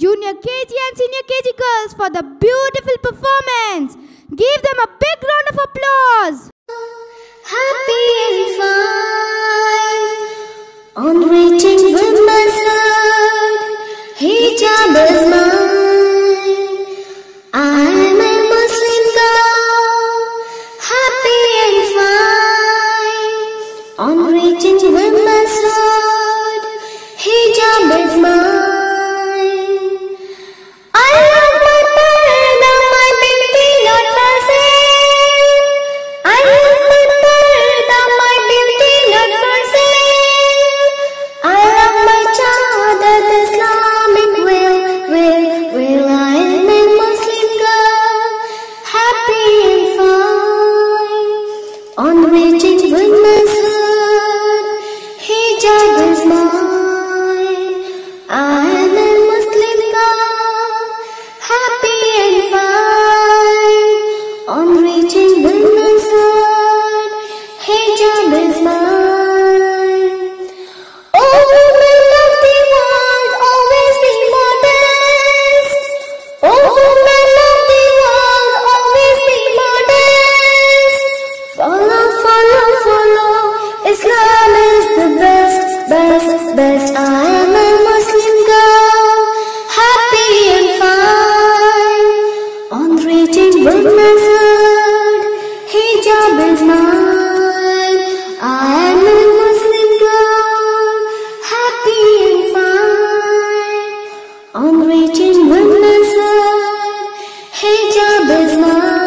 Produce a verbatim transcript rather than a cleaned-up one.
junior K G and senior K G girls for the beautiful performance. Give them a big round of applause. Happy and fine, on reaching with my son, hijab is mine. I am a Muslim girl, happy and fine, on reaching with my son, hijab is mine. I'm reaching with my soul, hijab is mine.